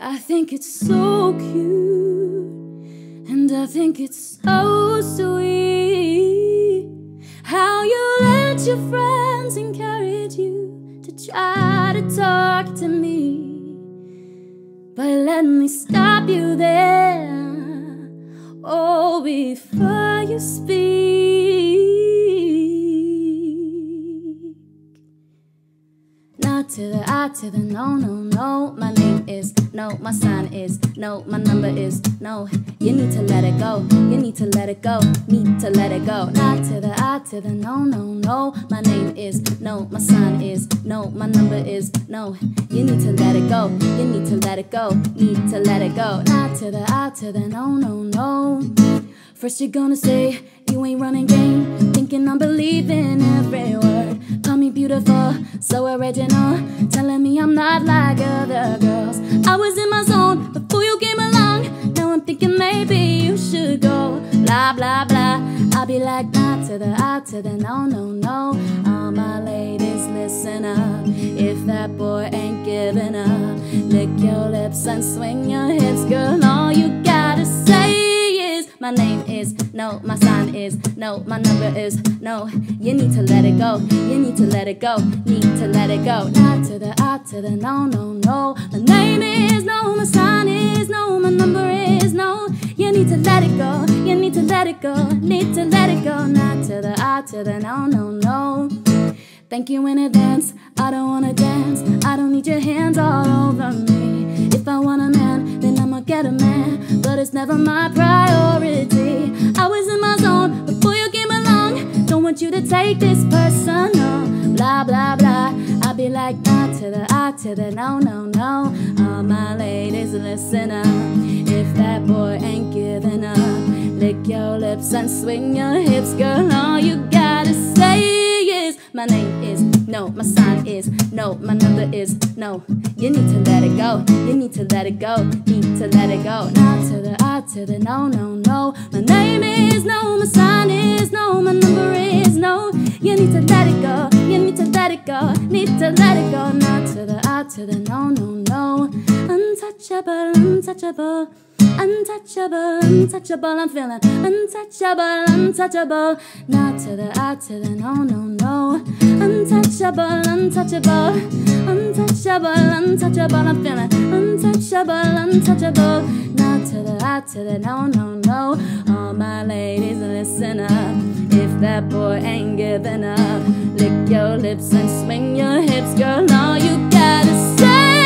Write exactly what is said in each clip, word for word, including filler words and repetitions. I think it's so cute, and I think it's so sweet how you let your friends encourage you to try to talk to me. But let me stop you there, oh, before you speak. Not to the I, to the no, no, no. My name is no, my sign is no, my number is no. You need to let it go, you need to let it go, need to let it go. Not to the I, to the no, no, no. My name is no, my sign is no, my number is no. You need to let it go, you need to let it go, need to let it go. Not to the I, to the no, no, no. First you're gonna say you ain't running game, thinking I'm believing every word. Call me beautiful, so original, telling me I'm not like other girls. I was in my zone before you came along, now I'm thinking maybe you should go. Blah, blah, blah, I'll be like that to the I, to the no, no, no. All my ladies, listen up, if that boy ain't giving up, lick your lips and swing your hips, girl, all you gotta say. My name is no, my sign is no, my number is no. You need to let it go, you need to let it go, need to let it go. Not to the I, to the no, no, no. My name is no, my sign is no, my number is no. You need to let it go, you need to let it go, need to let it go. Not to the I, to the no, no, no. Thank you in advance, I don't wanna dance, I don't need your hands all over me. If I want a man, then I'ma get a man, but it's never my priority. I was in my zone before you came along, don't want you to take this personal. Blah, blah, blah, I'll be like that to the I, to the no, no, no. All my ladies, listen up, if that boy ain't giving up, lick your lips and swing your hips, girl, all you gotta say is my name is no, my sign is no, my number is no. You need to let it go, you need to let it go, need to let it go. Not to the I, to the no, no, no. My name is no, my sign is no, my number is no. You need to let it go, you need to let it go, need to let it go. Not to the I, to the no, no, no. Untouchable, untouchable, untouchable, untouchable. I'm feeling untouchable, untouchable. Not to the I, to the no, no, no. Untouchable, untouchable, untouchable, untouchable. I'm feeling untouchable, untouchable. Not to the I, to the no, no, no. All my ladies, listen up, if that boy ain't giving up, lick your lips and swing your hips, girl, all you gotta say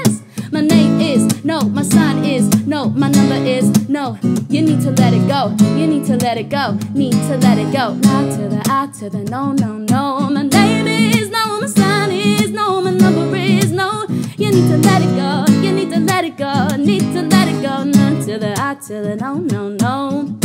is my name is no, my sign is no, my number is no. You need to let it go, you need to let it go, need to let it go. Not to the I, to the no, no, no. My name is no, my sign is no, my number is no. You need to let it go, you need to let it go, need to let it go. Not to the I, to the no, no, no.